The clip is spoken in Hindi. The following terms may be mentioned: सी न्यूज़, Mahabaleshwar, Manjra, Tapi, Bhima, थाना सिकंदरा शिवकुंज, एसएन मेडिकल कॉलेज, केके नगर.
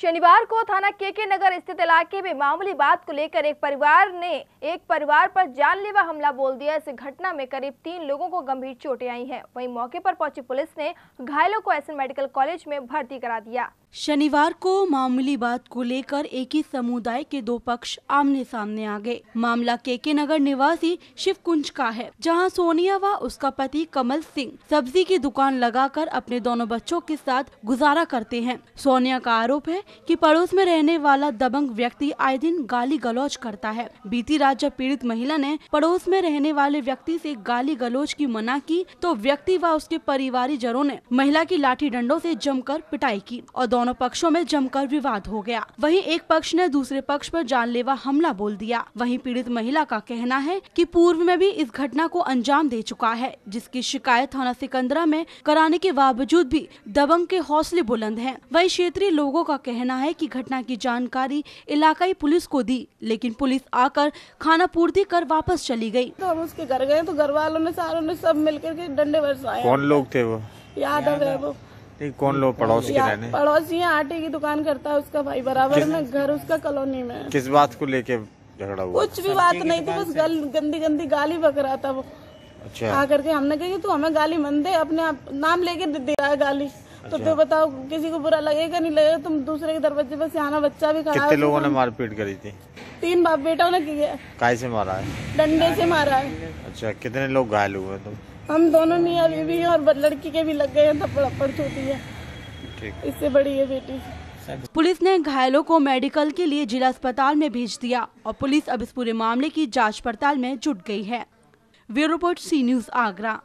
शनिवार को थाना केके नगर स्थित इलाके में मामूली बात को लेकर एक परिवार पर जानलेवा हमला बोल दिया। इस घटना में करीब 3 लोगों को गंभीर चोटें आई हैं। वहीं मौके पर पहुंची पुलिस ने घायलों को एसएन मेडिकल कॉलेज में भर्ती करा दिया। शनिवार को मामूली बात को लेकर एक ही समुदाय के 2 पक्ष आमने सामने आ गए। मामला केके नगर निवासी शिवकुंज का है, जहां सोनिया व उसका पति कमल सिंह सब्जी की दुकान लगाकर अपने दोनों बच्चों के साथ गुजारा करते हैं। सोनिया का आरोप है कि पड़ोस में रहने वाला दबंग व्यक्ति आए दिन गाली गलौज करता है। बीती रात जब पीड़ित महिला ने पड़ोस में रहने वाले व्यक्ति से गाली गलौज की मना की तो व्यक्ति व उसके परिवारजनों ने महिला की लाठी डंडों से जमकर पिटाई की और दोनों पक्षों में जमकर विवाद हो गया। वहीं एक पक्ष ने दूसरे पक्ष पर जानलेवा हमला बोल दिया। वहीं पीड़ित महिला का कहना है कि पूर्व में भी इस घटना को अंजाम दे चुका है, जिसकी शिकायत थाना सिकंदरा में कराने के बावजूद भी दबंग के हौसले बुलंद हैं। वहीं क्षेत्रीय लोगों का कहना है कि घटना की जानकारी इलाकाई पुलिस को दी, लेकिन पुलिस आकर खाना पूर्ति कर वापस चली गयी। तो हम उसके घर गए तो घर वालों ने सारों ने सब मिलकर के डंडे बरसाए। कौन लोग थे वो यादव है, वो कौन लोग पड़ोसी के रहने? पड़ोसी आटे की दुकान करता है, उसका भाई बराबर में घर उसका कॉलोनी में। किस बात को लेके झगड़ा हुआ? कुछ भी बात नहीं थी, बस गंदी गाली बक रहा था वो। अच्छा। आकर के हमने कही तू हमें गाली मन दे, अपने आप नाम लेके दे रहा है गाली। तो तू बताओ किसी को बुरा लगेगा नहीं लगेगा? तुम दूसरे के दरवाजे पर सियाना बच्चा भी खड़ा है। कितने लोगों ने मारपीट करी थी? 3 बाप बेटाओं ने की है। काय से मारा है? डंडे से मारा है। अच्छा, कितने लोग घायल हुए? हम दोनों नहीं, अभी भी और लड़की के भी लग गए हैं, थप्पड़ थप्पड़ होती है, इससे बड़ी है बेटी। पुलिस ने घायलों को मेडिकल के लिए जिला अस्पताल में भेज दिया और पुलिस अब इस पूरे मामले की जांच पड़ताल में जुट गई है। Bureau report, C news Agra.